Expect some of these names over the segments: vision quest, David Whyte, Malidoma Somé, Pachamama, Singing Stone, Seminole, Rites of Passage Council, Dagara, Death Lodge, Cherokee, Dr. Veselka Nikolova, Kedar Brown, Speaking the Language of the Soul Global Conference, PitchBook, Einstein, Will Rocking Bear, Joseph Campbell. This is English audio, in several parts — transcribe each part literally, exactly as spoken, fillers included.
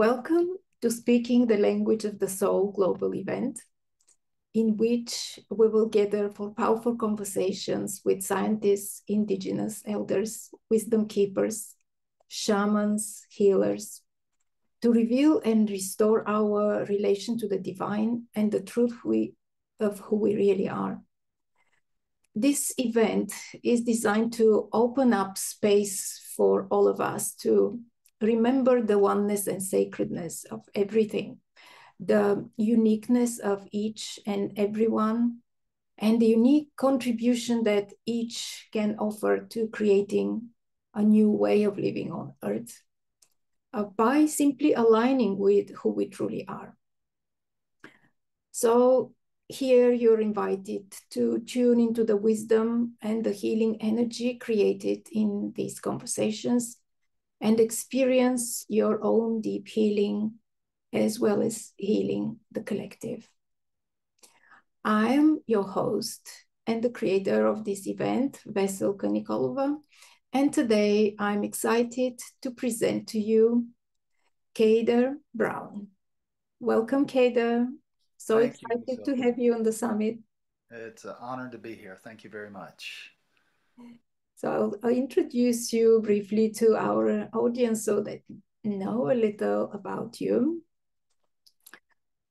Welcome to Speaking the Language of the Soul Global event, in which we will gather for powerful conversations with scientists, indigenous elders, wisdom keepers, shamans, healers, to reveal and restore our relation to the divine and the truth we, of who we really are. This event is designed to open up space for all of us to remember the oneness and sacredness of everything, the uniqueness of each and everyone, and the unique contribution that each can offer to creating a new way of living on Earth uh, by simply aligning with who we truly are. So here you're invited to tune into the wisdom and the healing energy created in these conversations and experience your own deep healing, as well as healing the collective. I am your host and the creator of this event, Veselka Nikolova, and today I'm excited to present to you Kedar Brown. Welcome, Kedar. So Thank excited you, to have you on the summit. It's an honor to be here. Thank you very much. So I'll, I'll introduce you briefly to our audience so that you know a little about you.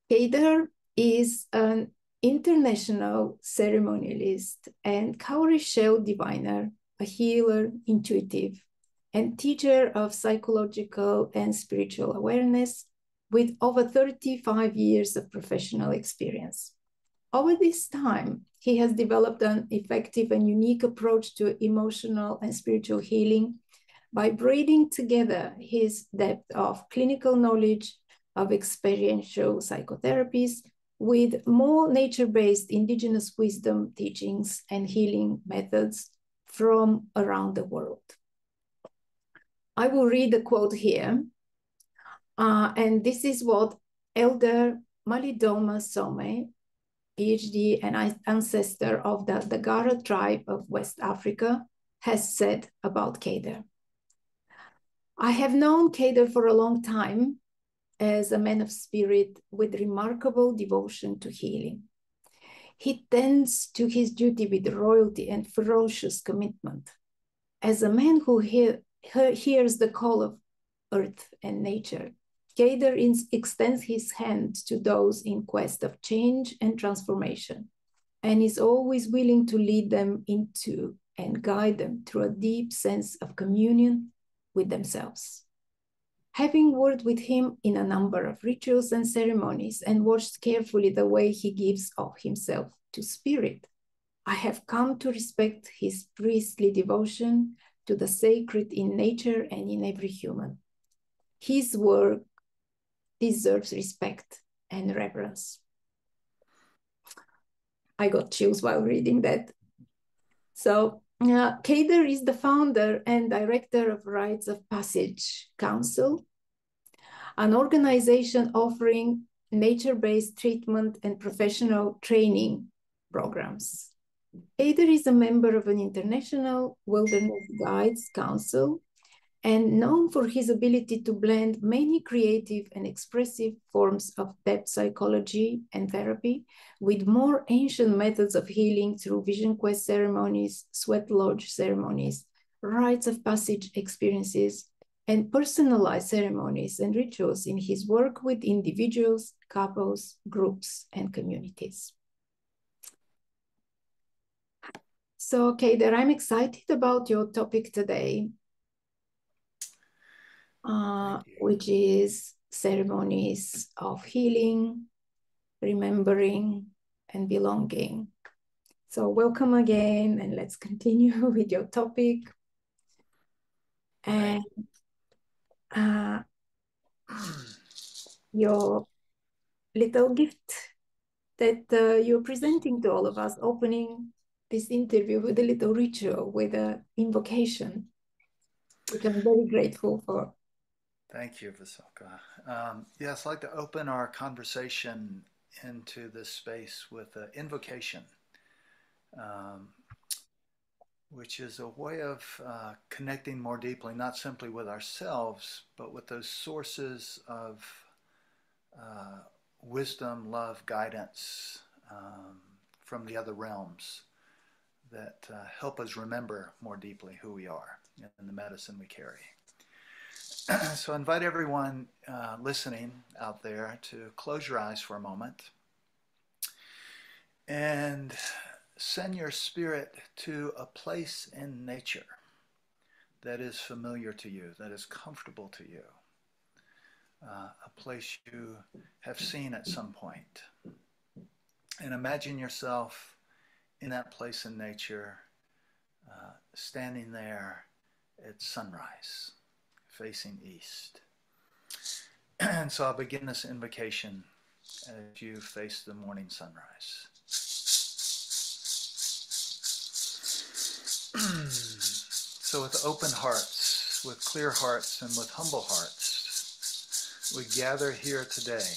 Kedar is an international ceremonialist and cowrie shell diviner, a healer, intuitive, and teacher of psychological and spiritual awareness with over thirty-five years of professional experience. Over this time, he has developed an effective and unique approach to emotional and spiritual healing by braiding together his depth of clinical knowledge of experiential psychotherapies with more nature-based indigenous wisdom teachings and healing methods from around the world. I will read a quote here, uh, and this is what Elder Malidoma Somé, PhD and ancestor of the Dagara tribe of West Africa, has said about Kedar. I have known Kedar for a long time as a man of spirit with remarkable devotion to healing. He tends to his duty with royalty and ferocious commitment. As a man who hear, hear, hears the call of earth and nature, Kedar extends his hand to those in quest of change and transformation, and is always willing to lead them into and guide them through a deep sense of communion with themselves. Having worked with him in a number of rituals and ceremonies and watched carefully the way he gives of himself to spirit, I have come to respect his priestly devotion to the sacred in nature and in every human. His work deserves respect and reverence. I got chills while reading that. So, uh, Kedar is the founder and director of Rites of Passage Council, an organization offering nature-based treatment and professional training programs. Kedar is a member of an international wilderness guides council and known for his ability to blend many creative and expressive forms of depth psychology and therapy with more ancient methods of healing through vision quest ceremonies, sweat lodge ceremonies, rites of passage experiences, and personalized ceremonies and rituals in his work with individuals, couples, groups, and communities. So, Kedar, I'm excited about your topic today, Uh, which is ceremonies of healing, remembering, and belonging. So welcome again, and let's continue with your topic. And uh, your little gift that uh, you're presenting to all of us, opening this interview with a little ritual, with an invocation, which I'm very grateful for. Thank you, Veselka. Um, yes, I'd like to open our conversation into this space with an invocation. Um, which is a way of uh, connecting more deeply, not simply with ourselves, but with those sources of uh, wisdom, love, guidance um, from the other realms that uh, help us remember more deeply who we are and the medicine we carry. So I invite everyone uh, listening out there to close your eyes for a moment and send your spirit to a place in nature that is familiar to you, that is comfortable to you, uh, a place you have seen at some point. And imagine yourself in that place in nature, uh, standing there at sunrise, facing east. And so I'll begin this invocation as you face the morning sunrise. So with open hearts, with clear hearts, and with humble hearts, we gather here today.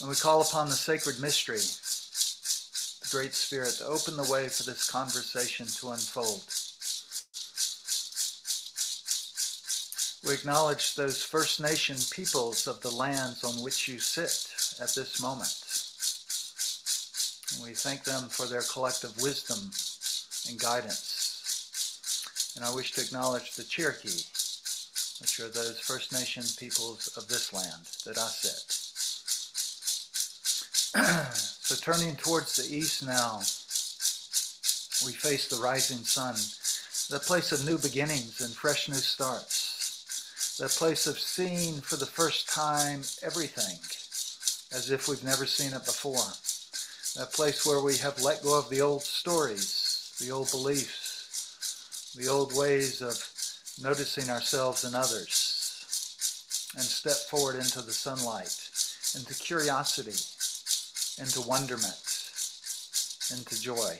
And we call upon the sacred mystery, the Great Spirit, to open the way for this conversation to unfold. We acknowledge those First Nation peoples of the lands on which you sit at this moment. And we thank them for their collective wisdom and guidance. And I wish to acknowledge the Cherokee, which are those First Nation peoples of this land that I sit. So turning towards the east now, we face the rising sun, the place of new beginnings and fresh new starts. The place of seeing for the first time everything as if we've never seen it before. That place where we have let go of the old stories, the old beliefs, the old ways of noticing ourselves and others, and step forward into the sunlight, into curiosity, into wonderment, into joy,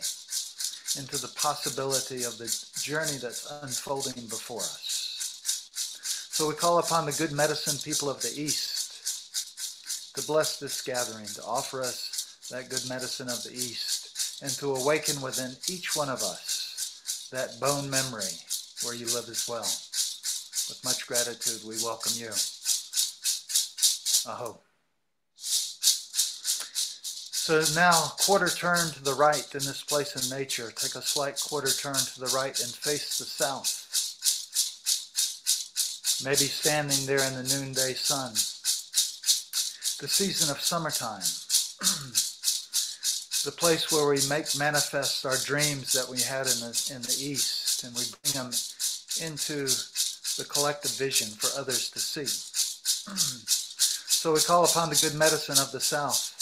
into the possibility of the journey that's unfolding before us. So we call upon the good medicine people of the East to bless this gathering, to offer us that good medicine of the East, and to awaken within each one of us that bone memory where you live as well. With much gratitude, we welcome you. Aho. So now, quarter turn to the right in this place in nature. Take a slight quarter turn to the right and face the south. Maybe standing there in the noonday sun, the season of summertime, the place where we make manifest our dreams that we had in the, in the East, and we bring them into the collective vision for others to see. So we call upon the good medicine of the South,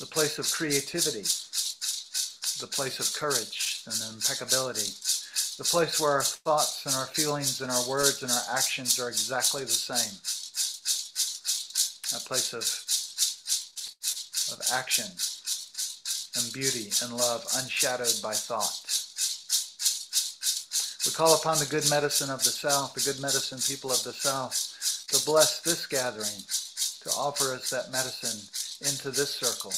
the place of creativity, the place of courage and impeccability, the place where our thoughts and our feelings and our words and our actions are exactly the same. A place of, of action and beauty and love unshadowed by thought. We call upon the good medicine of the South, the good medicine people of the South, to bless this gathering, to offer us that medicine into this circle,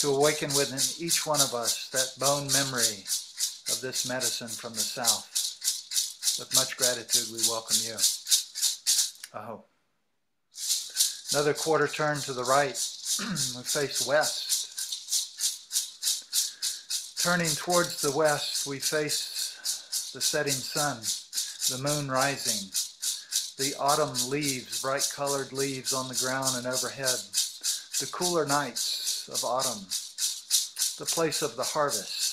to awaken within each one of us that bone memory of this medicine from the South. With much gratitude, we welcome you. Aho. Another quarter turn to the right, we face west. Turning towards the west, we face the setting sun, the moon rising, the autumn leaves, bright colored leaves on the ground and overhead, the cooler nights of autumn, the place of the harvest,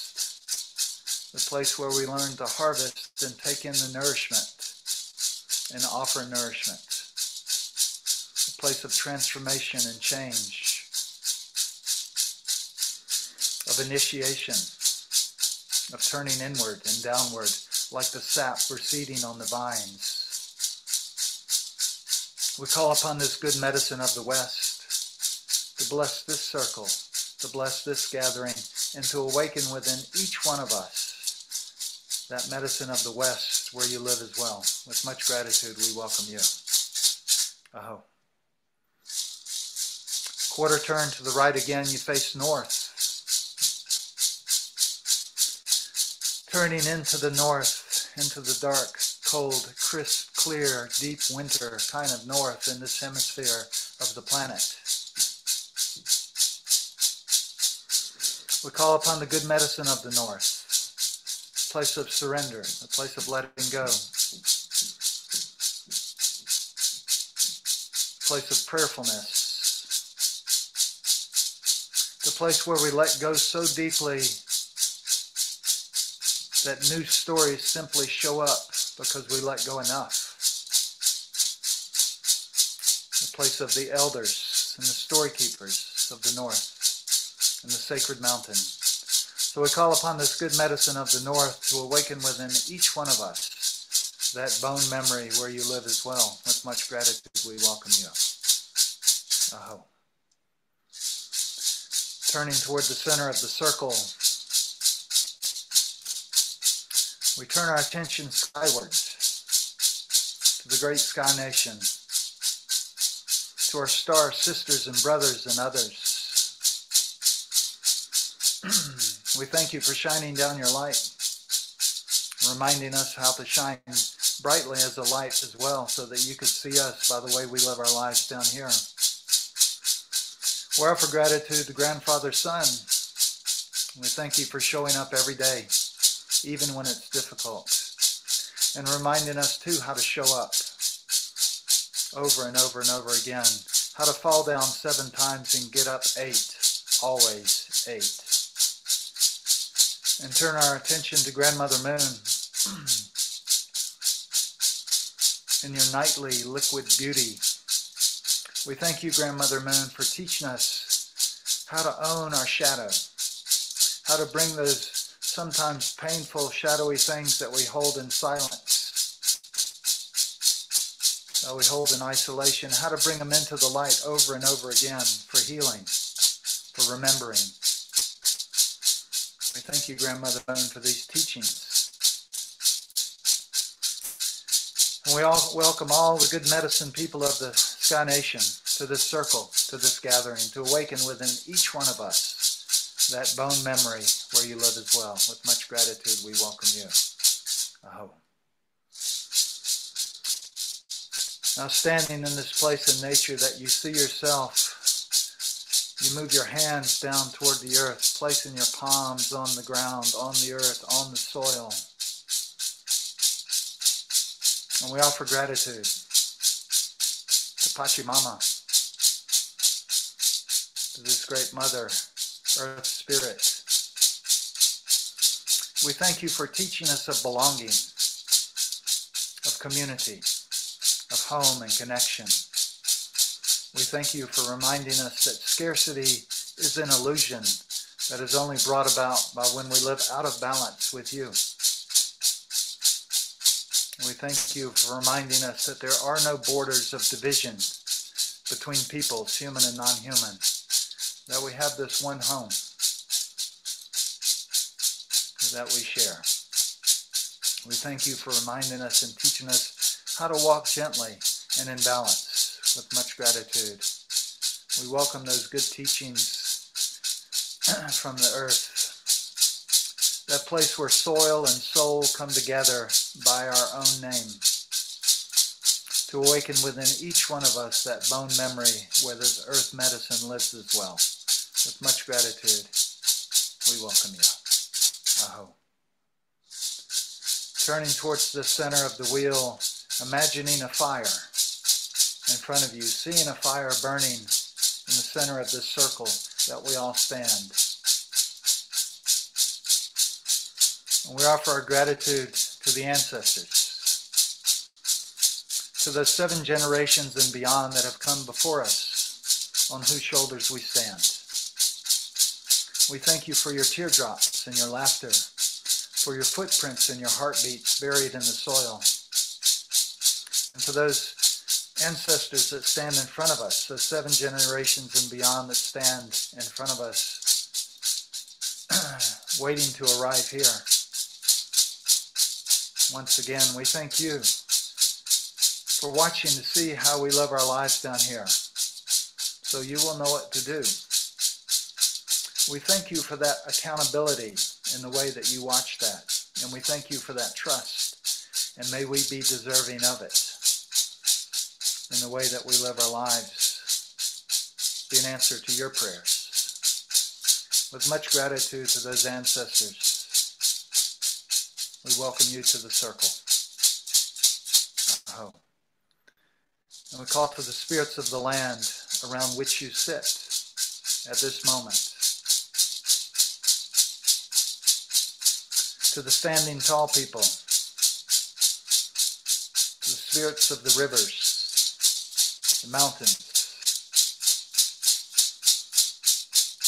the place where we learn to harvest and take in the nourishment and offer nourishment, the place of transformation and change, of initiation, of turning inward and downward like the sap receding on the vines. We call upon this good medicine of the West to bless this circle, to bless this gathering, and to awaken within each one of us that medicine of the West where you live as well. With much gratitude, we welcome you. Aho. Quarter turn to the right again, you face north. turning into the north, into the dark, cold, crisp, clear, deep winter kind of north in this hemisphere of the planet. We call upon the good medicine of the north, a place of surrender, a place of letting go, a place of prayerfulness, the place where we let go so deeply that new stories simply show up because we let go enough. The place of the elders and the storykeepers of the north and the sacred mountain. So we call upon this good medicine of the north to awaken within each one of us that bone memory where you live as well. With much gratitude, we welcome you. Aho. Turning toward the center of the circle, we turn our attention skywards to the great sky nation, to our star sisters and brothers and others. We thank you for shining down your light, reminding us how to shine brightly as a light as well, so that you could see us by the way we live our lives down here. We offer gratitude to Grandfather Sun. We thank you for showing up every day, even when it's difficult, and reminding us too how to show up over and over and over again, how to fall down seven times and get up eight, always eight. And turn our attention to Grandmother Moon and your nightly liquid beauty. We thank you, Grandmother Moon, for teaching us how to own our shadow, how to bring those sometimes painful, shadowy things that we hold in silence, that we hold in isolation, how to bring them into the light over and over again for healing, for remembering. We thank you, Grandmother Bone, for these teachings. And we all welcome all the good medicine people of the Sky Nation to this circle, to this gathering, to awaken within each one of us that bone memory where you live as well. With much gratitude, we welcome you. Aho. Now, standing in this place in nature that you see yourself, you move your hands down toward the earth, placing your palms on the ground, on the earth, on the soil. And we offer gratitude to Pachamama, to this great mother, Earth Spirit. We thank you for teaching us of belonging, of community, of home and connection. We thank you for reminding us that scarcity is an illusion that is only brought about by when we live out of balance with you. We thank you for reminding us that there are no borders of division between peoples, human and non-human, that we have this one home that we share. We thank you for reminding us and teaching us how to walk gently and in balance. With much gratitude, we welcome those good teachings from the earth, that place where soil and soul come together by our own name, to awaken within each one of us that bone memory where this earth medicine lives as well. With much gratitude, we welcome you. Aho. Turning towards the center of the wheel, imagining a fire in front of you, seeing a fire burning in the center of this circle that we all stand. And we offer our gratitude to the ancestors, to the seven generations and beyond that have come before us, on whose shoulders we stand. We thank you for your teardrops and your laughter, for your footprints and your heartbeats buried in the soil. And for those ancestors that stand in front of us, those seven generations and beyond that stand in front of us, waiting to arrive here. Once again, we thank you for watching to see how we live our lives down here, so you will know what to do. We thank you for that accountability in the way that you watch that And we thank you for that trust. And may we be deserving of it in the way that we live our lives. Be an answer to your prayers. With much gratitude to those ancestors, we welcome you to the circle. Aho. And we call for the spirits of the land around which you sit at this moment. To the standing tall people, to the spirits of the rivers, the mountains,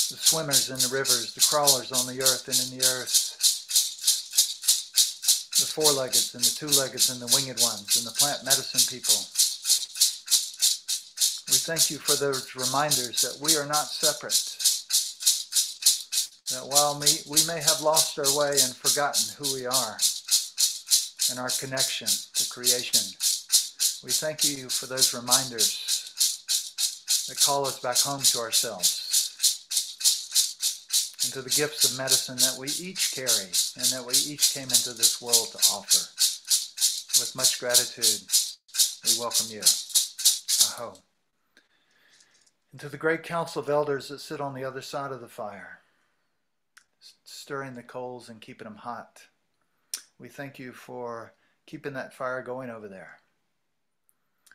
the swimmers in the rivers, the crawlers on the earth and in the earth, the four-leggeds and the two-leggeds and the winged ones and the plant medicine people. We thank you for those reminders that we are not separate. That while we, we may have lost our way and forgotten who we are and our connection to creation, we thank you for those reminders that call us back home to ourselves and to the gifts of medicine that we each carry and that we each came into this world to offer. With much gratitude, we welcome you. Aho. And to the great council of elders that sit on the other side of the fire, stirring the coals and keeping them hot. We thank you for keeping that fire going over there.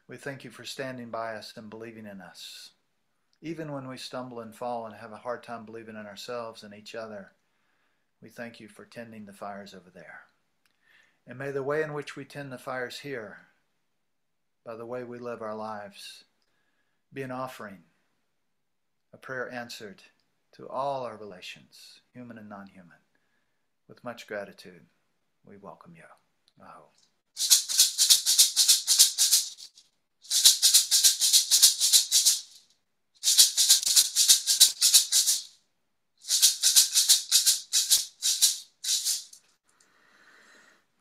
We thank you for standing by us and believing in us. Even when we stumble and fall and have a hard time believing in ourselves and each other, we thank you for tending the fires over there. And may the way in which we tend the fires here, by the way we live our lives, be an offering, a prayer answered, to all our relations, human and non-human. With much gratitude, we welcome you. Aho.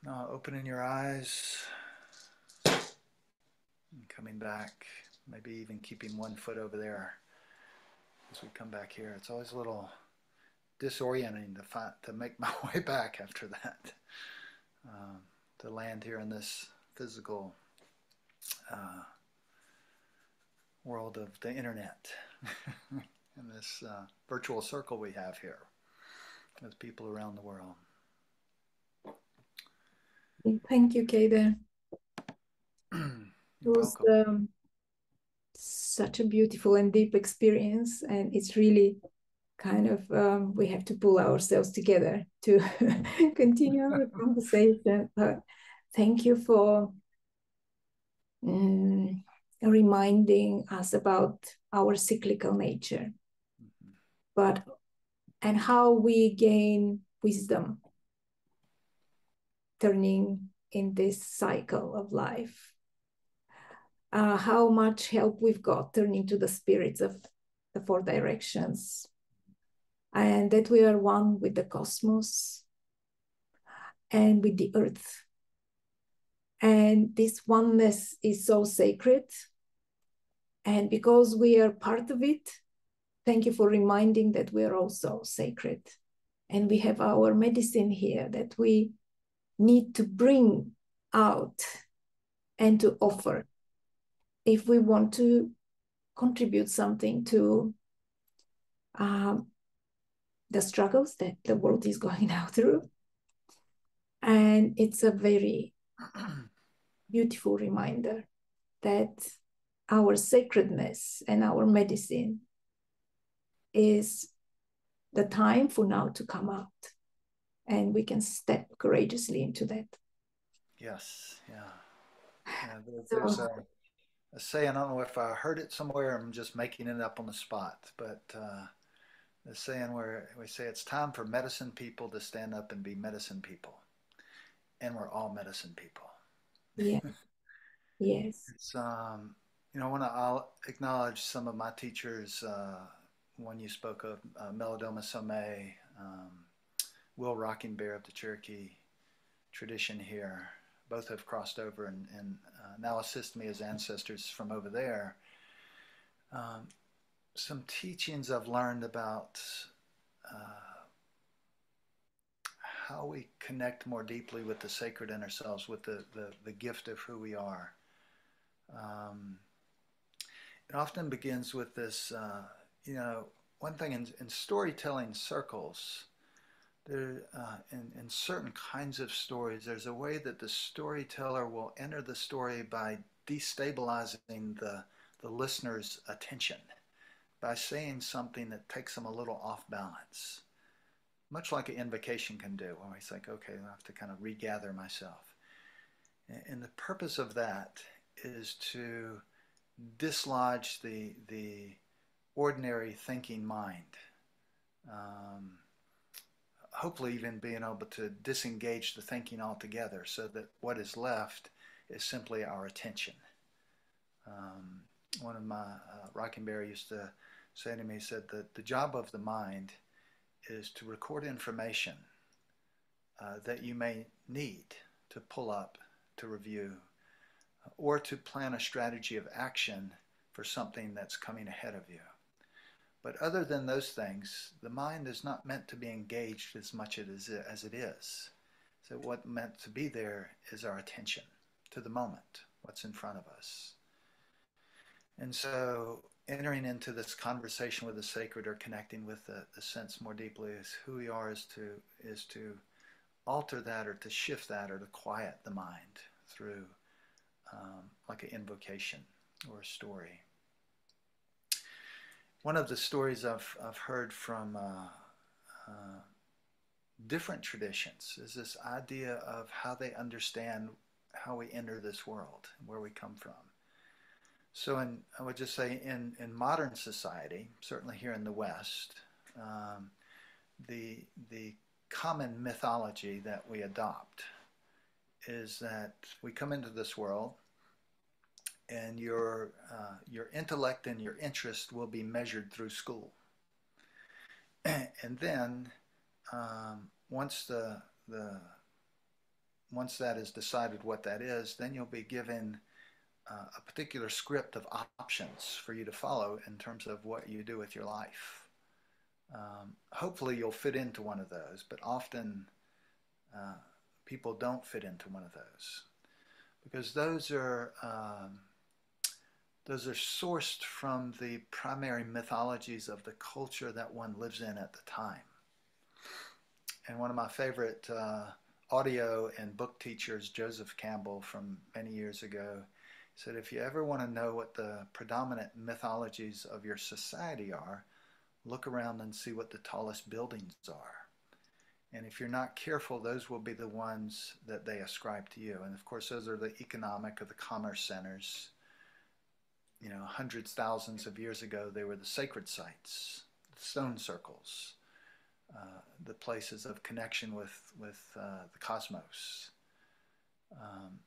Now opening your eyes and coming back, maybe even keeping one foot over there. As we come back here, it's always a little disorienting to find, to make my way back after that, um, to land here in this physical uh, world of the internet, in this uh, virtual circle we have here with people around the world. Thank you, Kedar. You're welcome. Such a beautiful and deep experience, and it's really kind of um, we have to pull ourselves together to continue the conversation. But thank you for um, reminding us about our cyclical nature, mm-hmm. but and how we gain wisdom, turning in this cycle of life. Uh, how much help we've got turning to the spirits of the four directions, and that we are one with the cosmos and with the earth. And this oneness is so sacred. And because we are part of it, thank you for reminding that we are also sacred. And we have our medicine here that we need to bring out and to offer, if we want to contribute something to um, the struggles that the world is going now through. And it's a very beautiful reminder that our sacredness and our medicine is the time for now to come out. And we can step courageously into that. Yes, yeah. yeah there's, there's a... I say, I don't know if I heard it somewhere, I'm just making it up on the spot, but uh, the saying where we say it's time for medicine people to stand up and be medicine people. And we're all medicine people. Yeah. Yes. It's, um, you know, I want to acknowledge some of my teachers, uh, one you spoke of, uh, Malidoma Somé, um, Will Rocking Bear of the Cherokee tradition here. Both have crossed over and, and uh, now assist me as ancestors from over there. Um, some teachings I've learned about uh, how we connect more deeply with the sacred in ourselves, with the, the, the gift of who we are. Um, it often begins with this, uh, you know, one thing in, in storytelling circles, there, uh, in, in certain kinds of stories, there's a way that the storyteller will enter the story by destabilizing the, the listener's attention, by saying something that takes them a little off balance, much like an invocation can do, where it's like, okay, I have to kind of regather myself. And the purpose of that is to dislodge the, the ordinary thinking mind, um, hopefully even being able to disengage the thinking altogether so that what is left is simply our attention. Um, one of my, uh, Rocking Bear used to say to me, he said that the job of the mind is to record information uh, that you may need to pull up, to review, or to plan a strategy of action for something that's coming ahead of you. But other than those things, the mind is not meant to be engaged as much as it is. So what's meant to be there is our attention to the moment, what's in front of us. And so entering into this conversation with the sacred, or connecting with the, the sense more deeply, is who we are, is to, is to alter that, or to shift that, or to quiet the mind through um, like an invocation or a story. One of the stories I've, I've heard from uh, uh, different traditions is this idea of how they understand how we enter this world, where we come from. So in, I would just say in, in modern society, certainly here in the West, um, the, the common mythology that we adopt is that we come into this world and your, uh, your intellect and your interest will be measured through school. And then um, once, the, the, once that is decided what that is, then you'll be given Uh, a particular script of options for you to follow in terms of what you do with your life. Um, hopefully you'll fit into one of those, but often uh, people don't fit into one of those, because those are, um, those are sourced from the primary mythologies of the culture that one lives in at the time. And one of my favorite uh, audio and book teachers, Joseph Campbell, from many years ago, said, if you ever want to know what the predominant mythologies of your society are, look around and see what the tallest buildings are. And if you're not careful, those will be the ones that they ascribe to you. And of course, those are the economic or the commerce centers. You know, hundreds, thousands of years ago, they were the sacred sites, the stone circles, uh, the places of connection with, with uh, the cosmos. Um,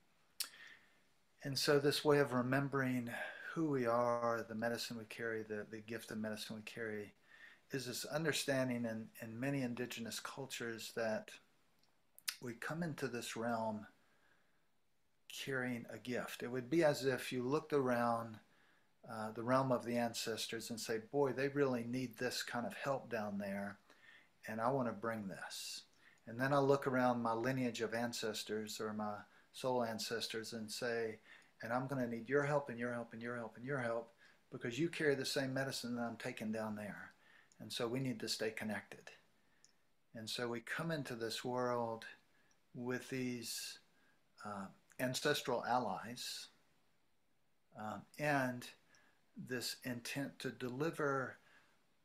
And so this way of remembering who we are, the medicine we carry, the, the gift of medicine we carry, is this understanding in, in many indigenous cultures that we come into this realm carrying a gift. It would be as if you looked around uh, the realm of the ancestors and say, boy, they really need this kind of help down there, and I want to bring this. And then I look around my lineage of ancestors, or my soul ancestors, and say, and I'm going to need your help and your help and your help and your help, because you carry the same medicine that I'm taking down there. And so we need to stay connected. And so we come into this world with these uh, ancestral allies um, and this intent to deliver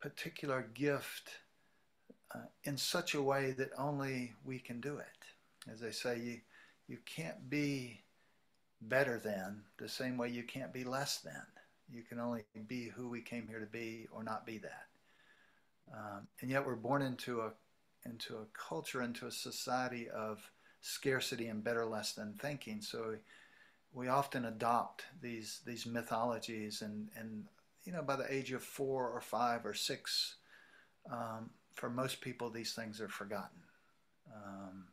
particular gift uh, in such a way that only we can do it. As they say, you You can't be better than, the same way you can't be less than. You can only be who we came here to be, or not be that. Um, and yet we're born into a, into a culture, into a society of scarcity and better less than thinking. So we, we often adopt these, these mythologies, and, and you know, by the age of four or five or six, um, for most people, these things are forgotten. Um,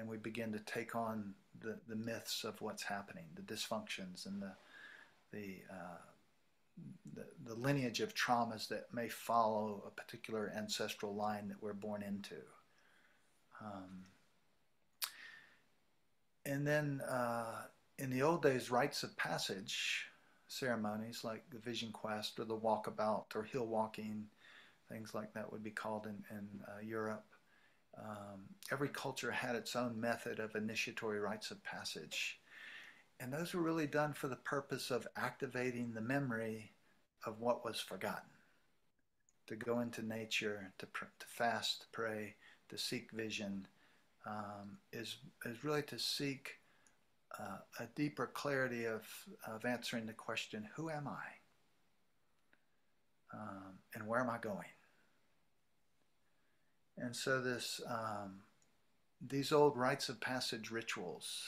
And we begin to take on the, the myths of what's happening, the dysfunctions and the, the, uh, the, the lineage of traumas that may follow a particular ancestral line that we're born into. Um, and then uh, in the old days, rites of passage ceremonies like the vision quest or the walkabout or hill walking, things like that would be called in, in uh, Europe. Um, every culture had its own method of initiatory rites of passage. And those were really done for the purpose of activating the memory of what was forgotten. To go into nature, to, pr to fast, to pray, to seek vision, um, is, is really to seek uh, a deeper clarity of, of answering the question, who am I? Um, and where am I going? And so this, um, these old rites of passage rituals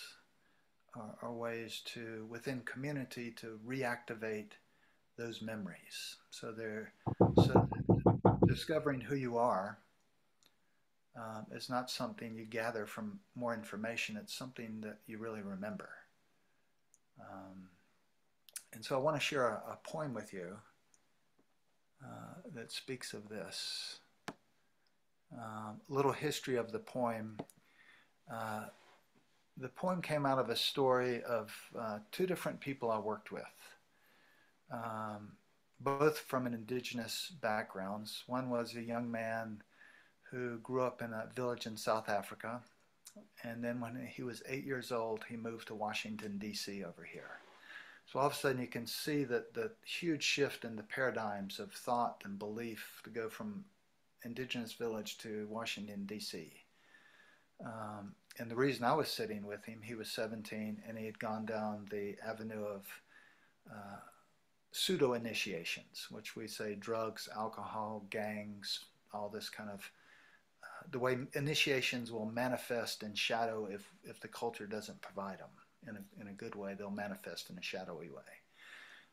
are, are ways to, within community, to reactivate those memories. So they're so discovering who you are um, is not something you gather from more information. It's something that you really remember. Um, and so I want to share a, a poem with you uh, that speaks of this. Um, little history of the poem. Uh, the poem came out of a story of uh, two different people I worked with, um, both from an indigenous backgrounds. One was a young man who grew up in a village in South Africa, and then when he was eight years old, he moved to Washington, D C over here. So all of a sudden you can see that the huge shift in the paradigms of thought and belief to go from indigenous village to Washington, D C Um, and the reason I was sitting with him, he was seventeen, and he had gone down the avenue of uh, pseudo-initiations, which we say drugs, alcohol, gangs, all this kind of, uh, the way initiations will manifest in shadow if, if the culture doesn't provide them. In a, in a good way, they'll manifest in a shadowy way.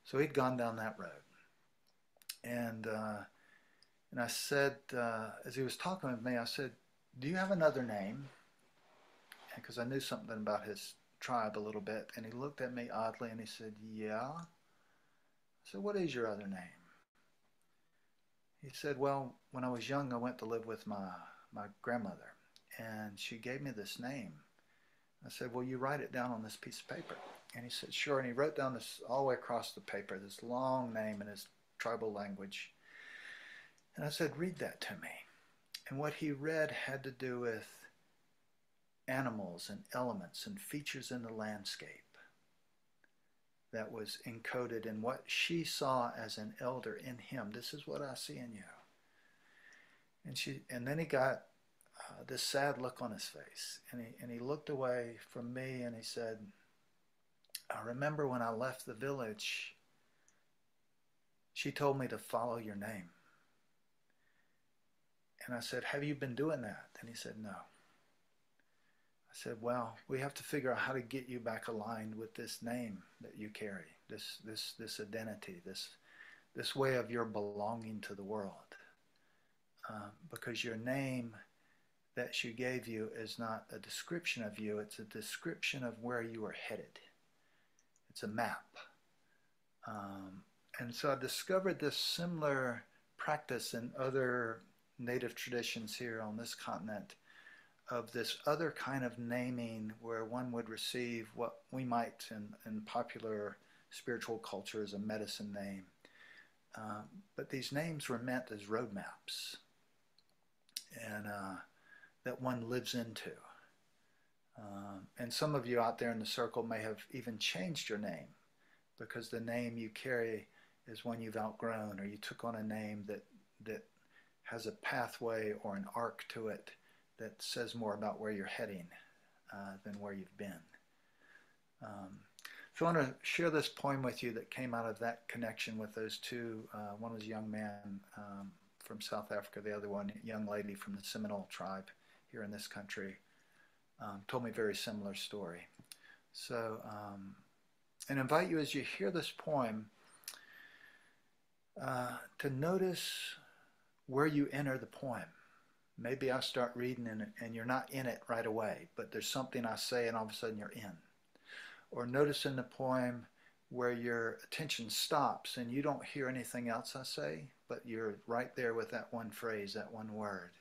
So he'd gone down that road. And uh, And I said, uh, as he was talking with me, I said, do you have another name? Because I knew something about his tribe a little bit. And he looked at me oddly and he said, yeah. I said, what is your other name? He said, well, when I was young, I went to live with my, my grandmother. And she gave me this name. I said, well, you write it down on this piece of paper. And he said, sure. And he wrote down this all the way across the paper, this long name in his tribal language. And I said, read that to me. And what he read had to do with animals and elements and features in the landscape that was encoded in what she saw as an elder in him. This is what I see in you. And, she, and then he got uh, this sad look on his face. And he, and he looked away from me and he said, I remember when I left the village, she told me to follow your name. And I said, have you been doing that? And he said, no. I said, well, we have to figure out how to get you back aligned with this name that you carry, this, this, this identity, this, this way of your belonging to the world. Uh, because your name that she gave you is not a description of you, it's a description of where you are headed. It's a map. Um, and so I discovered this similar practice in other Native traditions here on this continent of this other kind of naming where one would receive what we might in, in popular spiritual culture as a medicine name. Um, but these names were meant as roadmaps and uh, that one lives into. Um, and some of you out there in the circle may have even changed your name because the name you carry is one you've outgrown or you took on a name that, that has a pathway or an arc to it that says more about where you're heading uh, than where you've been. Um, so I want to share this poem with you that came out of that connection with those two. Uh, one was a young man um, from South Africa, the other one, a young lady from the Seminole tribe here in this country, um, told me a very similar story. So, um, and I invite you as you hear this poem uh, to notice where you enter the poem. Maybe I start reading and, and you're not in it right away, but there's something I say and all of a sudden you're in. Or notice in the poem where your attention stops and you don't hear anything else I say, but you're right there with that one phrase, that one word.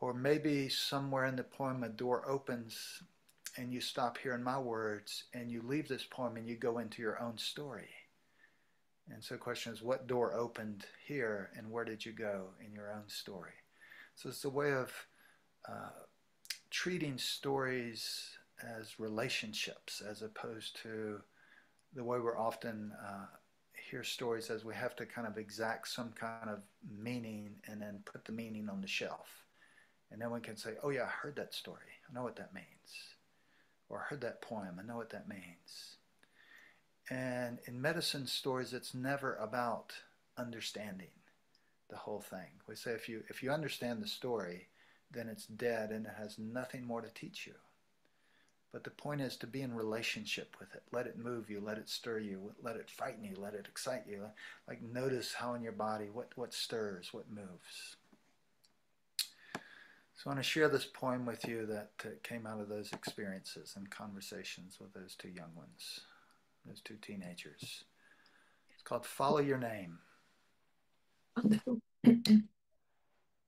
Or maybe somewhere in the poem a door opens and you stop hearing my words and you leave this poem and you go into your own story. And so the question is, what door opened here and where did you go in your own story? So it's a way of uh, treating stories as relationships as opposed to the way we're often uh, hear stories as we have to kind of exact some kind of meaning and then put the meaning on the shelf. And then we can say, oh yeah, I heard that story. I know what that means. Or I heard that poem. I know what that means. And in medicine stories, it's never about understanding the whole thing. We say if you, if you understand the story, then it's dead and it has nothing more to teach you. But the point is to be in relationship with it. Let it move you. Let it stir you. Let it frighten you. Let it excite you. Like notice how in your body, what, what stirs, what moves. So I want to share this poem with you that came out of those experiences and conversations with those two young ones, those two teenagers. It's called Follow Your Name.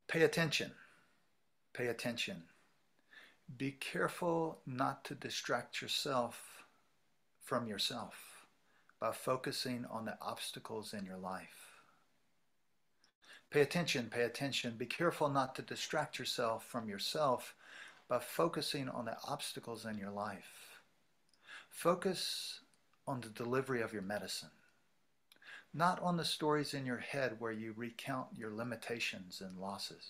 Pay attention. Pay attention. Be careful not to distract yourself from yourself by focusing on the obstacles in your life. Pay attention, pay attention. Be careful not to distract yourself from yourself by focusing on the obstacles in your life. Focus on the delivery of your medicine, not on the stories in your head where you recount your limitations and losses.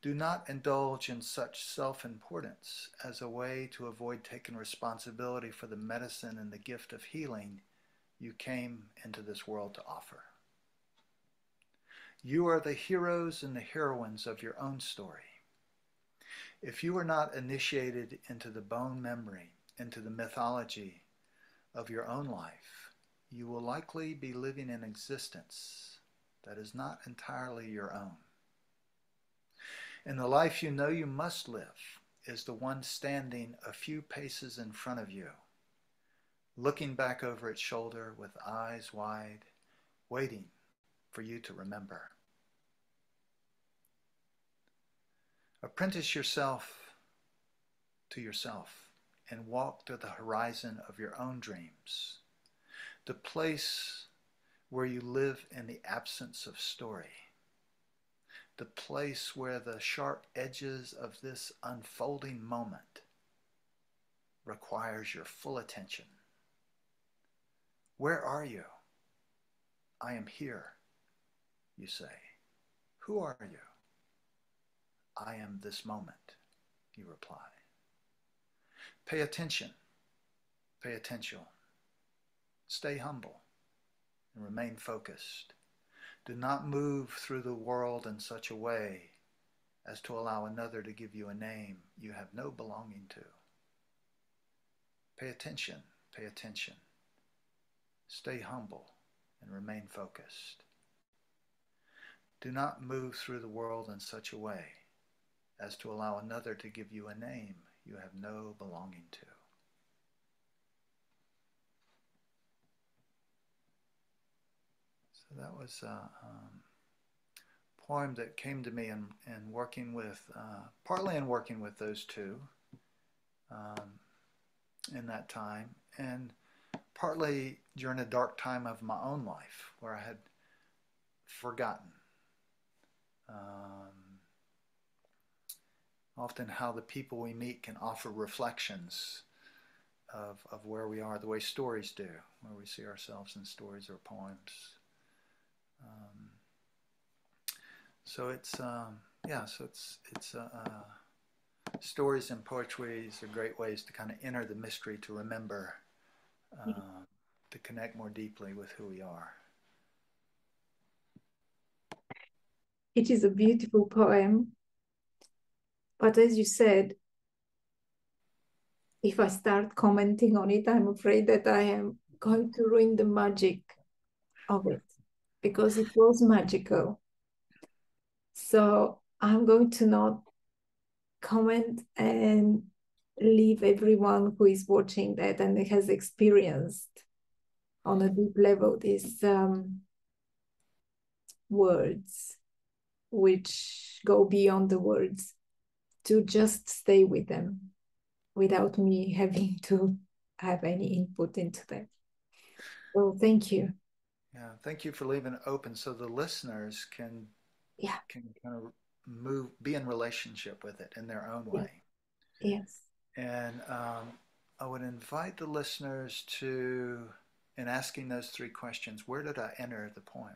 Do not indulge in such self-importance as a way to avoid taking responsibility for the medicine and the gift of healing you came into this world to offer. You are the heroes and the heroines of your own story. If you are not initiated into the bone memory, into the mythology of your own life, you will likely be living an existence that is not entirely your own. And the life you know you must live is the one standing a few paces in front of you, looking back over its shoulder with eyes wide, waiting for you to remember. Apprentice yourself to yourself and walk to the horizon of your own dreams, the place where you live in the absence of story, the place where the sharp edges of this unfolding moment requires your full attention. Where are you? I am here. You say, who are you? I am this moment, you reply. Pay attention, pay attention. Stay humble and remain focused. Do not move through the world in such a way as to allow another to give you a name you have no belonging to. Pay attention, pay attention. Stay humble and remain focused. Do not move through the world in such a way as to allow another to give you a name you have no belonging to. So that was a um, poem that came to me in, in working with, uh, partly in working with those two um, in that time, and partly during a dark time of my own life where I had forgotten. Um, often how the people we meet can offer reflections of, of where we are, the way stories do, where we see ourselves in stories or poems. Um, so it's, um, yeah, so it's, it's uh, uh, stories and poetries are great ways to kind of enter the mystery, to remember, uh, to connect more deeply with who we are. It is a beautiful poem, but as you said, if I start commenting on it, I'm afraid that I am going to ruin the magic of it, because it was magical. So I'm going to not comment and leave everyone who is watching that and has experienced on a deep level these um, words. which go beyond the words, to just stay with them without me having to have any input into them. Well, thank you. Yeah, thank you for leaving it open so the listeners can, yeah. can kind of move, be in relationship with it in their own way. Yeah. Yes. And um, I would invite the listeners to, in asking those three questions, where did I enter the poem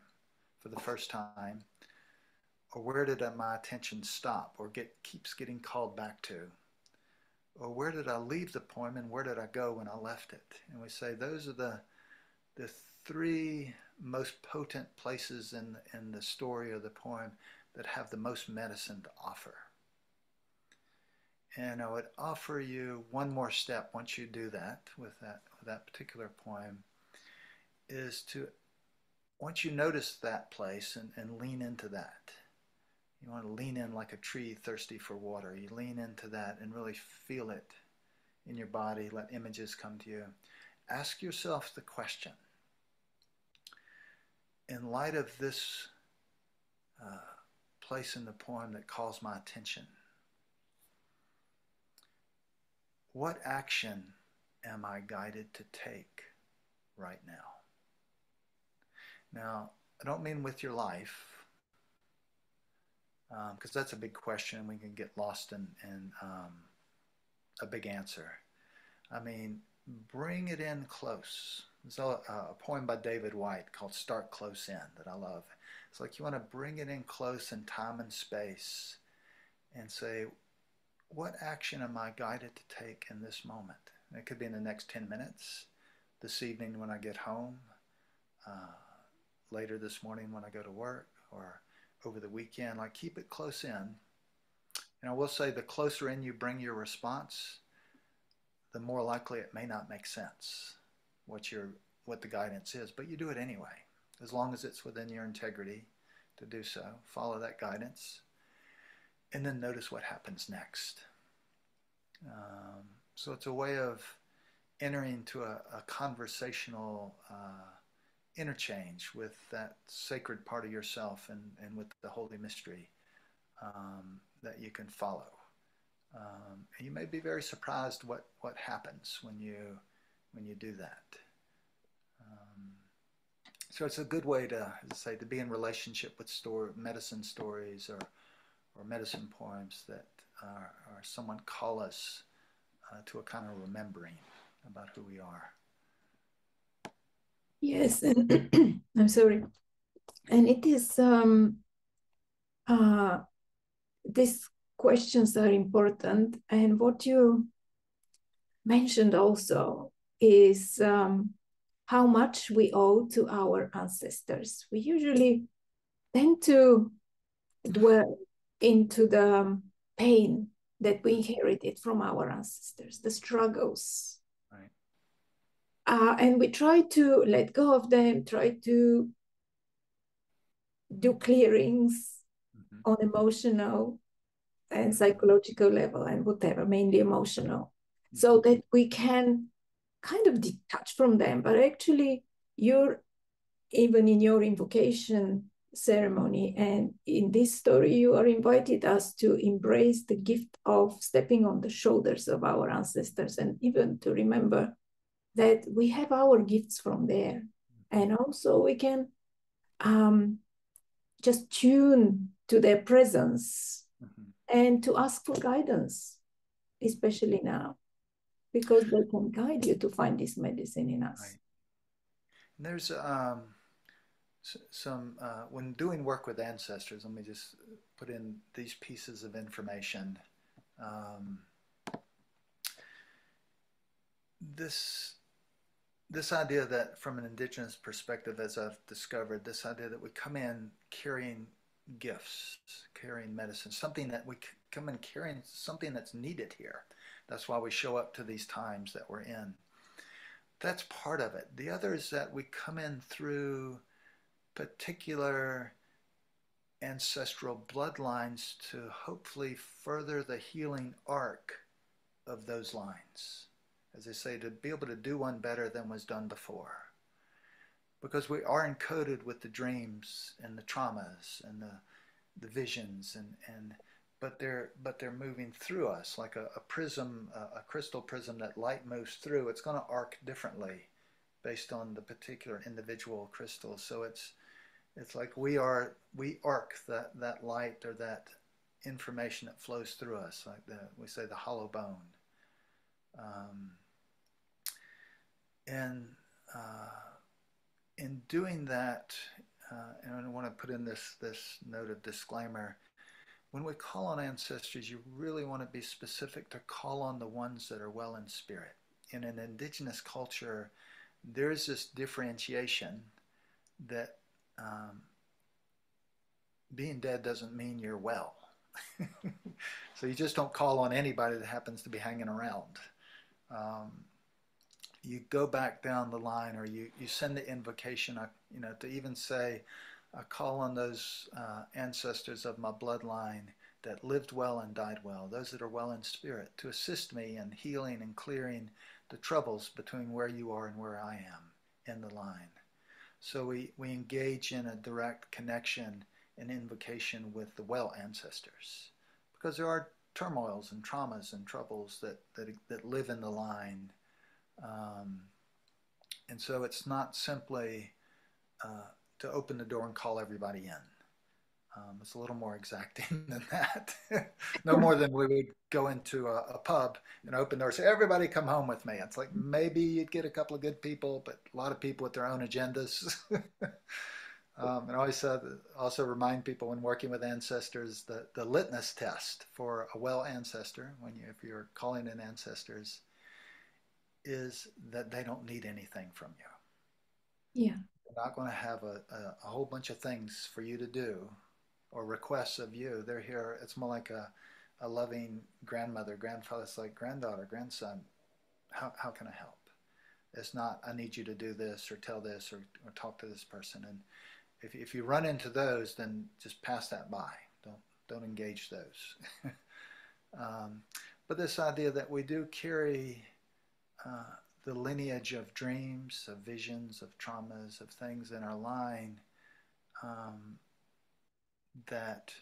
for the first time? Or where did my attention stop or get keeps getting called back to? Or where did I leave the poem and where did I go when I left it? And we say those are the the three most potent places in, in the story or the poem that have the most medicine to offer. And I would offer you one more step once you do that with that, with that particular poem, is to, once you notice that place and, and lean into that, you want to lean in like a tree thirsty for water. You lean into that and really feel it in your body. Let images come to you. Ask yourself the question, in light of this uh, place in the poem that calls my attention, what action am I guided to take right now? Now, I don't mean with your life, because um, that's a big question. We can get lost in, in um, a big answer. I mean, bring it in close. There's a, a poem by David Whyte called Start Close In that I love. It's like you want to bring it in close in time and space and say, what action am I guided to take in this moment? And it could be in the next ten minutes, this evening when I get home, uh, later this morning when I go to work, or over the weekend. Like, keep it close in. And I will say, the closer in you bring your response, the more likely it may not make sense what your what the guidance is, but you do it anyway, as long as it's within your integrity to do so. Follow that guidance and then notice what happens next. Um, so it's a way of entering into a, a conversational uh, interchange with that sacred part of yourself and, and with the holy mystery um, that you can follow. Um, and you may be very surprised what, what happens when you, when you do that. Um, so it's a good way to, as I say, to be in relationship with story, medicine stories or, or medicine poems that are, are someone call us uh, to a kind of remembering about who we are. Yes, and I'm sorry. And it is, um, uh, these questions are important. And what you mentioned also is um, how much we owe to our ancestors. We usually tend to dwell into the pain that we inherited from our ancestors, the struggles. Uh, and we try to let go of them, try to do clearings mm-hmm. on emotional and psychological level and whatever, mainly emotional, mm-hmm. so that we can kind of detach from them. But actually, you're, even in your invocation ceremony and in this story, you are invited us to embrace the gift of stepping on the shoulders of our ancestors and even to remember that we have our gifts from there. And also we can um, just tune to their presence mm-hmm. and to ask for guidance, especially now, because they can guide you to find this medicine in us. Right. And there's um, some, uh, when doing work with ancestors, let me just put in these pieces of information. Um, this, This idea that from an indigenous perspective, as I've discovered, this idea that we come in carrying gifts, carrying medicine, something that we come in carrying, something that's needed here. That's why we show up to these times that we're in. That's part of it. The other is that we come in through particular ancestral bloodlines to hopefully further the healing arc of those lines. As they say, to be able to do one better than was done before. Because we are encoded with the dreams and the traumas and the the visions, and and but they're but they're moving through us like a, a prism, a, a crystal prism that light moves through. It's going to arc differently based on the particular individual crystal. So it's it's like we are we arc that that light or that information that flows through us, like the, we say the hollow bone. Um, and uh, in doing that, uh, and I want to put in this, this note of disclaimer, when we call on ancestors, you really want to be specific to call on the ones that are well in spirit. In an indigenous culture, there is this differentiation that um, being dead doesn't mean you're well. So you just don't call on anybody that happens to be hanging around. Um, you go back down the line, or you, you send the invocation, you know, to even say, I call on those uh, ancestors of my bloodline that lived well and died well, those that are well in spirit, to assist me in healing and clearing the troubles between where you are and where I am in the line. So we, we engage in a direct connection, an invocation with the well ancestors, because there are turmoils and traumas and troubles that, that, that live in the line. Um, and so it's not simply uh, to open the door and call everybody in. Um, it's a little more exacting than that. No more than we would go into a, a pub and open the door and say, everybody come home with me. It's like, maybe you'd get a couple of good people, but a lot of people with their own agendas. Um, and I always uh, also remind people when working with ancestors, the, the litmus test for a well ancestor, when you, if you're calling in ancestors, is that they don't need anything from you. Yeah. They're not going to have a, a, a whole bunch of things for you to do or requests of you. They're here. It's more like a, a loving grandmother, grandfather. It's like granddaughter, grandson. How, how can I help? It's not, I need you to do this or tell this or, or talk to this person. And If, if you run into those, then just pass that by. Don't, don't engage those. um, but this idea that we do carry uh, the lineage of dreams, of visions, of traumas, of things in our line um, that,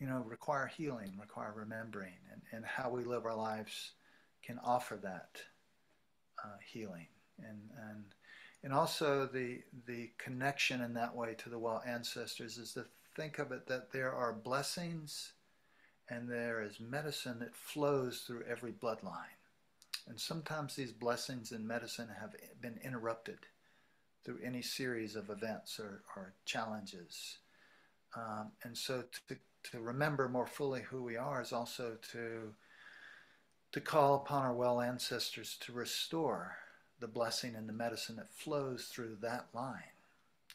you know, require healing, require remembering, and, and how we live our lives can offer that uh, healing. And, and And also the, the connection in that way to the well ancestors is to think of it that there are blessings and there is medicine that flows through every bloodline. And sometimes these blessings and medicine have been interrupted through any series of events or, or challenges. Um, and so to, to remember more fully who we are is also to, to call upon our well ancestors to restore the blessing and the medicine that flows through that line,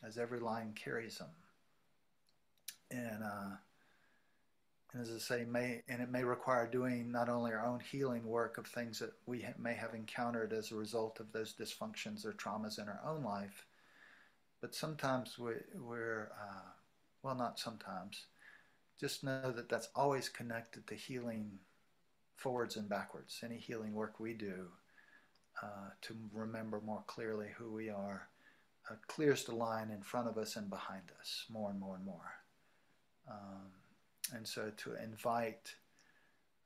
as every line carries them. And, uh, and as I say, may and it may require doing not only our own healing work of things that we ha may have encountered as a result of those dysfunctions or traumas in our own life, but sometimes we, we're uh, well, not sometimes. Just know that that's always connected to healing, forwards and backwards. Any healing work we do. Uh, to remember more clearly who we are, uh, clears the line in front of us and behind us more and more and more. Um, and so to invite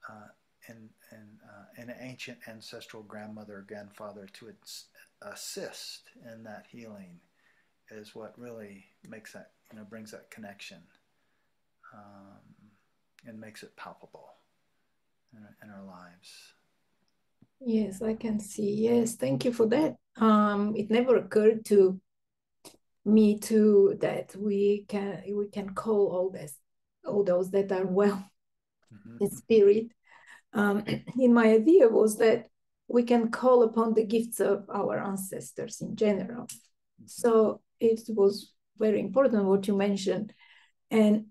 uh, an, an, uh, an ancient ancestral grandmother or grandfather to assist in that healing is what really makes that, you know, brings that connection um, and makes it palpable in our, in our lives. Yes, I can see. Yes, thank you for that. Um, it never occurred to me too that we can we can call all this, all those that are well mm-hmm. in spirit. Um, in my idea was that we can call upon the gifts of our ancestors in general. Mm-hmm. So it was very important what you mentioned, and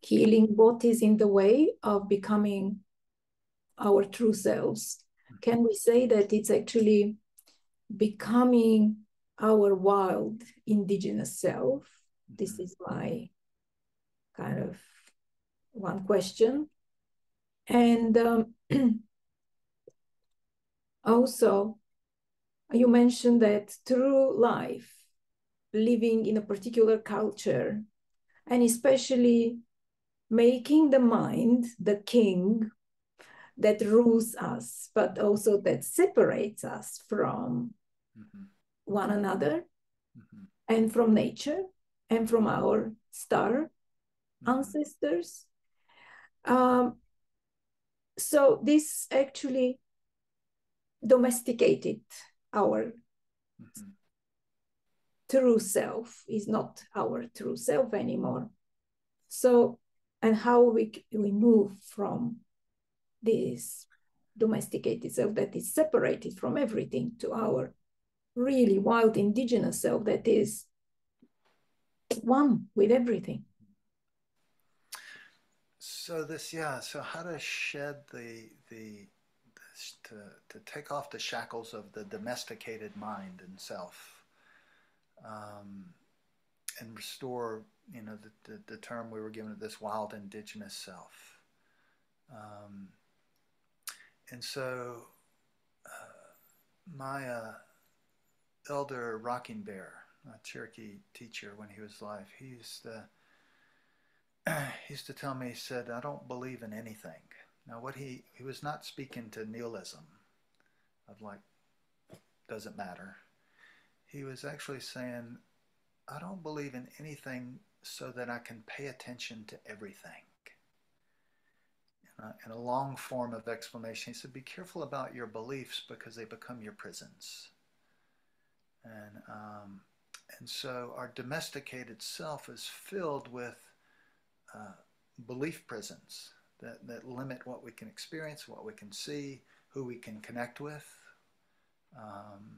healing what is in the way of becoming our true selves. Can we say that it's actually becoming our wild indigenous self? This is my kind of one question. And um, also, you mentioned that through life, living in a particular culture and especially making the mind the king that rules us, but also that separates us from mm-hmm. one another mm-hmm. and from nature and from our star mm-hmm. ancestors. Um, so this actually domesticated our mm-hmm. true self, is not our true self anymore. So, and how we, we move from this domesticated self that is separated from everything to our really wild indigenous self that is one with everything. So this, yeah, so how to shed the, the this, to, to take off the shackles of the domesticated mind and self, um, and restore, you know, the, the, the term we were given, this wild indigenous self. Um, and so uh, my uh, elder Rocking Bear, a Cherokee teacher when he was alive, he used to, he used to tell me, he said, I don't believe in anything. Now what he, he was not speaking to nihilism of like, doesn't matter. He was actually saying, I don't believe in anything so that I can pay attention to everything. Uh, in a long form of explanation, he said, be careful about your beliefs because they become your prisons. And, um, and so our domesticated self is filled with uh, belief prisons that, that limit what we can experience, what we can see, who we can connect with, um,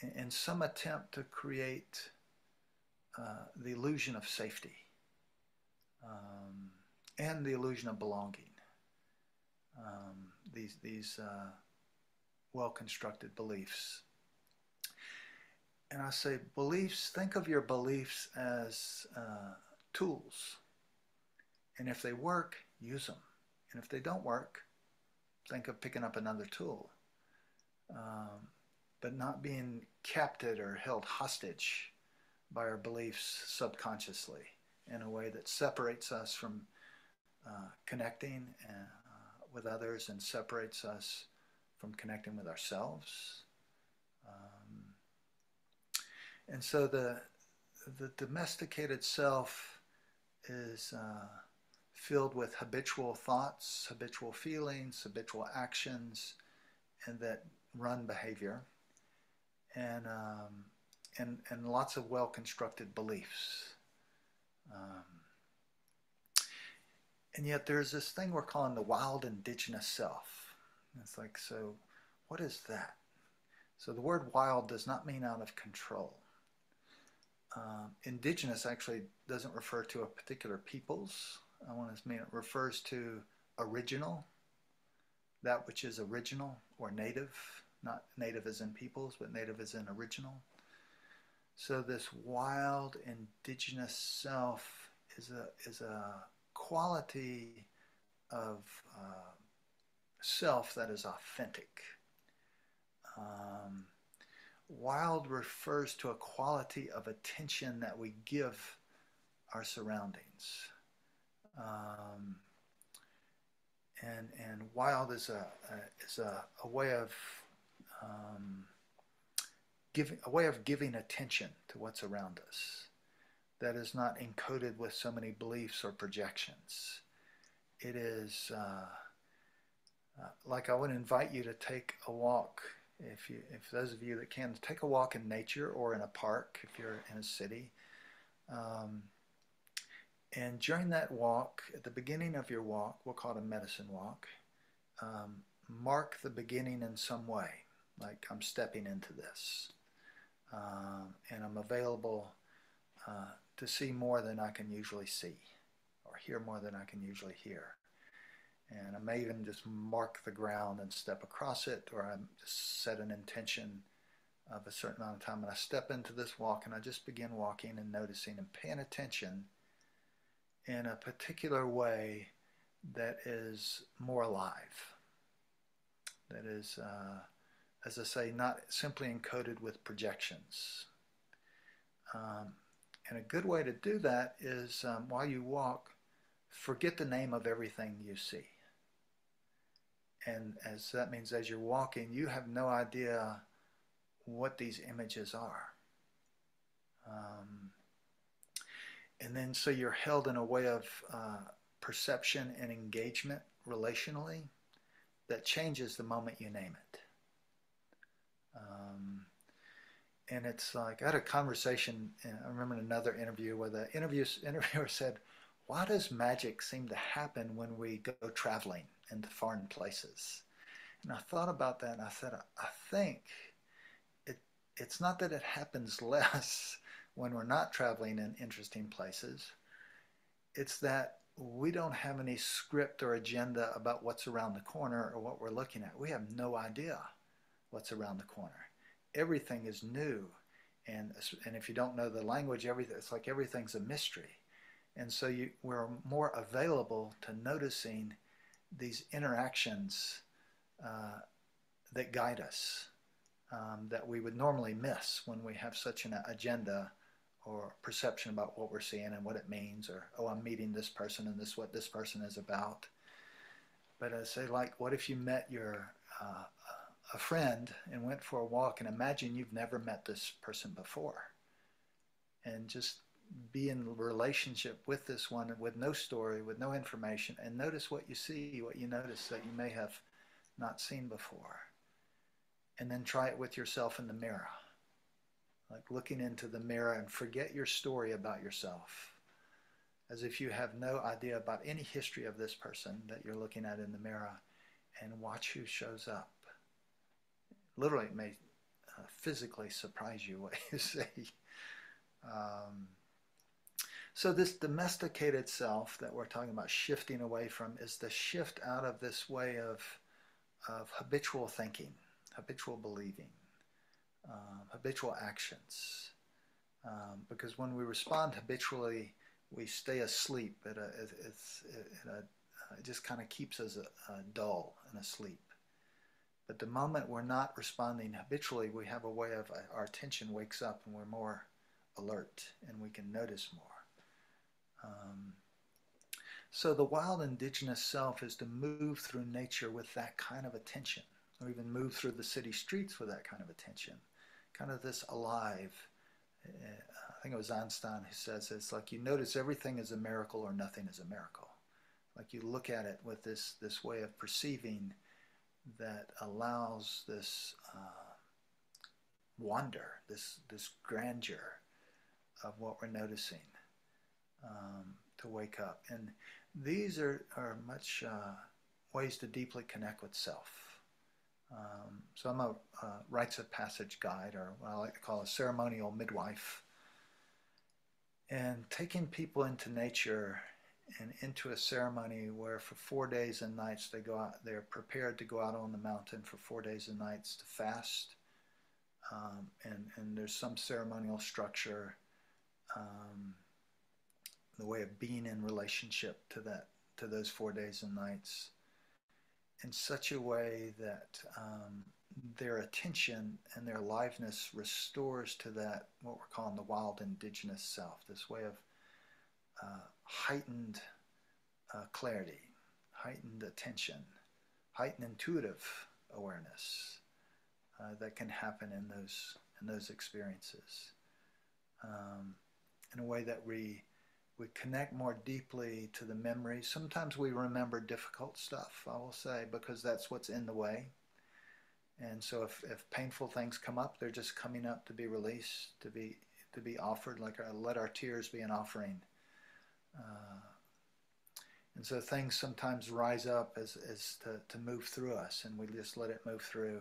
in, in some attempt to create uh, the illusion of safety um, and the illusion of belonging. Um, these these uh, well-constructed beliefs. And I say beliefs, think of your beliefs as uh, tools. And if they work, use them. And if they don't work, think of picking up another tool. Um, but not being captured or held hostage by our beliefs subconsciously in a way that separates us from uh, connecting and with others and separates us from connecting with ourselves. Um, and so the, the domesticated self is uh, filled with habitual thoughts, habitual feelings, habitual actions, and that run behavior, and, um, and, and lots of well-constructed beliefs. Um, And yet there's this thing we're calling the wild indigenous self. It's like, so what is that? So the word wild does not mean out of control. Um, indigenous actually doesn't refer to a particular peoples. I want to mean it refers to original, that which is original or native, not native as in peoples, but native as in original. So this wild indigenous self is a, is a, quality of uh, self that is authentic. Um, wild refers to a quality of attention that we give our surroundings. Um, and, and wild is a, a, is a, a way of um, giving, a way of giving attention to what's around us. That is not encoded with so many beliefs or projections. It is, uh, uh, like I would invite you to take a walk, if you, if those of you that can, take a walk in nature or in a park, if you're in a city. Um, and during that walk, at the beginning of your walk, we'll call it a medicine walk, um, mark the beginning in some way, like I'm stepping into this, um, and I'm available Uh, to see more than I can usually see, or hear more than I can usually hear. And I may even just mark the ground and step across it, or I just set an intention of a certain amount of time, and I step into this walk, and I just begin walking and noticing and paying attention in a particular way that is more alive. That is, uh, as I say, not simply encoded with projections. Um, And a good way to do that is um, while you walk, forget the name of everything you see. And as that means as you're walking, you have no idea what these images are. Um, and then so you're held in a way of uh, perception and engagement relationally that changes the moment you name it. Um, and it's like, I had a conversation, I remember in another interview where the interview, interviewer said, why does magic seem to happen when we go traveling into foreign places? And I thought about that and I said, I think it, it's not that it happens less when we're not traveling in interesting places. It's that we don't have any script or agenda about what's around the corner or what we're looking at. We have no idea what's around the corner. Everything is new, and and if you don't know the language, everything, it's like everything's a mystery. And so you, we're more available to noticing these interactions uh, that guide us, um, that we would normally miss when we have such an agenda or perception about what we're seeing and what it means, or, oh, I'm meeting this person and this is what this person is about. But I say, like, what if you met your uh, a friend and went for a walk and imagine you've never met this person before, and just be in a relationship with this one with no story, with no information, and notice what you see, what you notice that you may have not seen before. And then try it with yourself in the mirror, like looking into the mirror, and forget your story about yourself, as if you have no idea about any history of this person that you're looking at in the mirror, and watch who shows up. Literally, it may uh, physically surprise you what you see. Um, so this domesticated self that we're talking about shifting away from is the shift out of this way of, of habitual thinking, habitual believing, um, habitual actions. Um, because when we respond habitually, we stay asleep. It, uh, it, it's, it, it, uh, it just kind of keeps us uh, dull and asleep. But the moment we're not responding habitually, we have a way of, our attention wakes up and we're more alert and we can notice more. Um, so the wild indigenous self is to move through nature with that kind of attention, or even move through the city streets with that kind of attention. Kind of this alive, I think it was Einstein who says it's like you notice everything is a miracle or nothing is a miracle. Like you look at it with this, this way of perceiving that allows this uh, wonder, this, this grandeur of what we're noticing um, to wake up. And these are, are much uh, ways to deeply connect with self. Um, so I'm a uh, Rites of Passage guide, or what I like to call a ceremonial midwife. And taking people into nature and into a ceremony where for four days and nights they go out, they're prepared to go out on the mountain for four days and nights to fast. Um, and, and there's some ceremonial structure, um, the way of being in relationship to that, to those four days and nights in such a way that um, their attention and their aliveness restores to that, what we're calling the wild indigenous self, this way of Uh, heightened uh, clarity, heightened attention, heightened intuitive awareness uh, that can happen in those in those experiences, um, in a way that we we connect more deeply to the memory. Sometimes we remember difficult stuff, I will say, because that's what's in the way. And so, if, if painful things come up, they're just coming up to be released, to be to be offered. Like our, let our tears be an offering. Uh, and so things sometimes rise up as, as to, to move through us, and we just let it move through.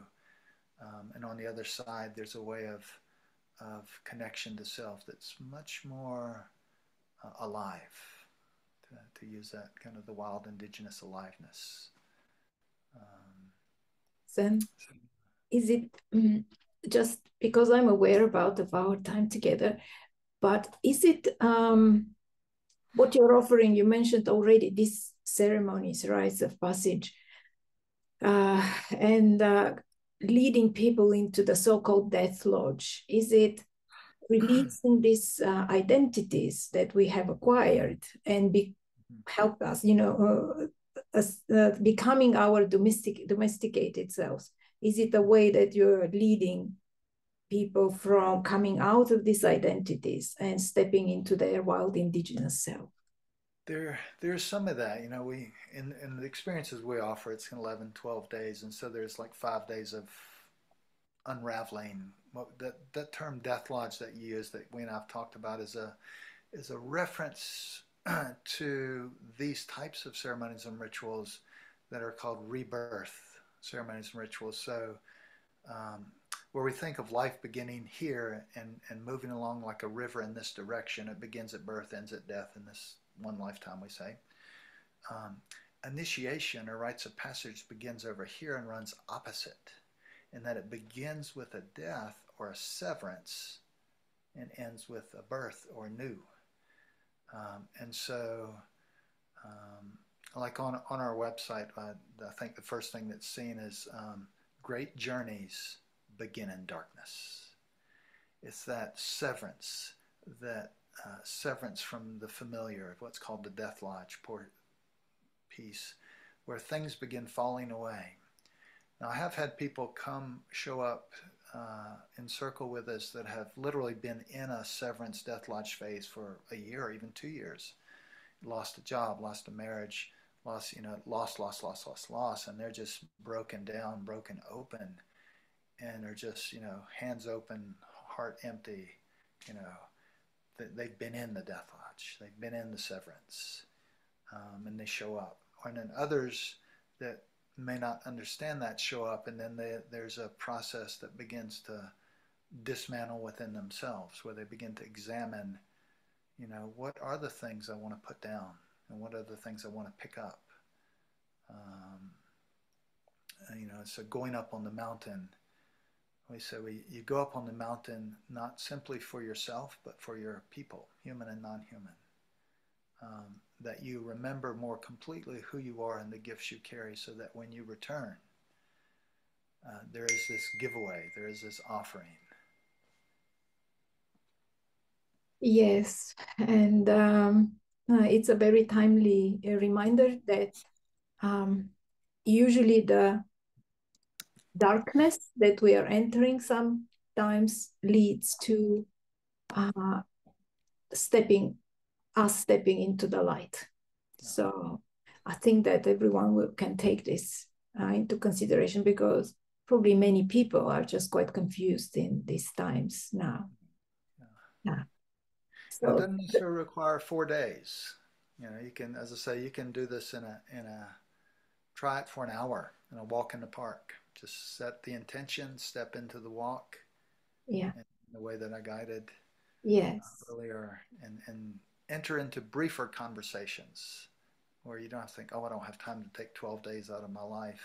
Um, and on the other side, there's a way of, of connection to self that's much more uh, alive, to, to use that kind of the wild indigenous aliveness. Um, Zen, is it um, just because I'm aware about of our time together, but is it... Um, what you're offering, you mentioned already these ceremonies, rites of passage, uh, and uh, leading people into the so-called Death Lodge. Is it releasing these uh, identities that we have acquired and be, help us, you know, uh, as, uh, becoming our domestic, domesticated selves? Is it a way that you're leading people from coming out of these identities and stepping into their wild indigenous self? There, there's some of that, you know, we, in, in the experiences we offer, it's eleven, twelve days. And so there's like five days of unraveling. That, that term Death Lodge that you use, that we and I've talked about, is a, is a reference to these types of ceremonies and rituals that are called rebirth ceremonies and rituals. So um, where we think of life beginning here and, and moving along like a river in this direction, it begins at birth, ends at death in this one lifetime, we say. Um, initiation or rites of passage begins over here and runs opposite, in that it begins with a death or a severance and ends with a birth or new. Um, and so, um, like on, on our website, I, I think the first thing that's seen is um, great journeys begin in darkness. It's that severance, that uh, severance from the familiar, of what's called the Death Lodge piece, where things begin falling away. Now, I have had people come show up uh, and circle with us that have literally been in a severance Death Lodge phase for a year or even two years, lost a job, lost a marriage, lost, you know, lost, lost, lost, lost, lost, and they're just broken down, broken open. And they're just, you know, hands open, heart empty, you know, that they've been in the Death Lodge. They've been in the severance, um, and they show up. And then others that may not understand that show up, and then they, there's a process that begins to dismantle within themselves, where they begin to examine, you know, what are the things I want to put down, and what are the things I want to pick up? Um, you know, so going up on the mountain, we say we, you go up on the mountain not simply for yourself, but for your people, human and non-human, um, that you remember more completely who you are and the gifts you carry, so that when you return, uh, there is this giveaway, there is this offering. Yes, and um, uh, it's a very timely uh, reminder that um, usually the darkness that we are entering sometimes leads to uh, stepping, us stepping into the light. So I think that everyone will, can take this uh, into consideration, because probably many people are just quite confused in these times now. Yeah. Yeah. So it doesn't necessarily require four days. You know, you can, as I say, you can do this in a, in a, try it for an hour in a walk in the park. Just set the intention, step into the walk, yeah, in the way that I guided, yes, uh, earlier, and, and enter into briefer conversations where you don't have to think, oh, I don't have time to take twelve days out of my life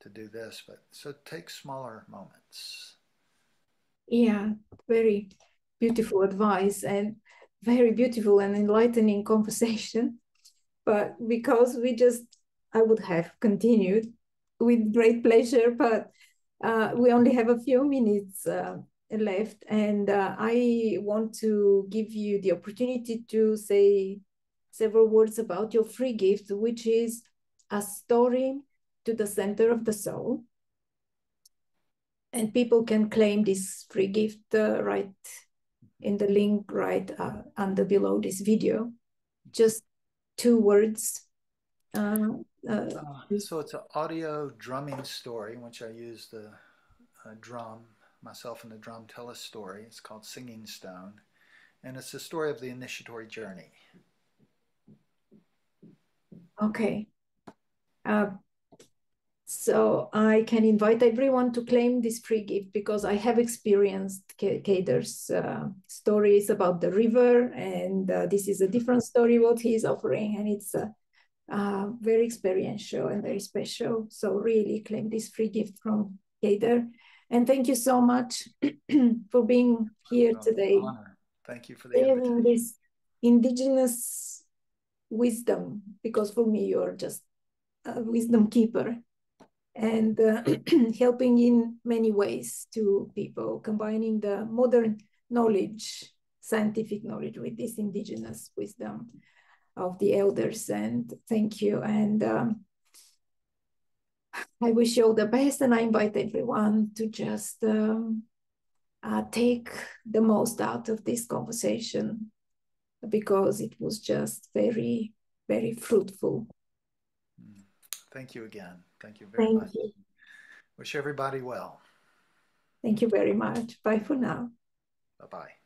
to do this. But so take smaller moments. Yeah, very beautiful advice, and very beautiful and enlightening conversation. But because we just, I would have continued with great pleasure, but uh, we only have a few minutes uh, left, and uh, I want to give you the opportunity to say several words about your free gift, which is a story to the center of the soul. And people can claim this free gift uh, right in the link right uh, under below this video. Just two words. Uh, Uh, so it's an audio drumming story in which I use the uh, drum, myself and the drum tell a story. It's called Singing Stone, and it's the story of the initiatory journey. Okay. Uh, so I can invite everyone to claim this free gift, because I have experienced Kedar's uh, stories about the river, and uh, this is a different story what he's offering, and it's a uh, Uh, very experiential and very special. So really claim this free gift from Kedar. And thank you so much for being here today. Honor. Thank you for the invitation. This indigenous wisdom, because for me, you're just a wisdom keeper, and uh, helping in many ways to people, combining the modern knowledge, scientific knowledge, with this indigenous wisdom of the elders. And thank you. And um, I wish you all the best, and I invite everyone to just um, uh, take the most out of this conversation, because it was just very, very fruitful. Thank you again. Thank you very Thank much. You. Wish everybody well. Thank you very much. Bye for now. Bye-bye.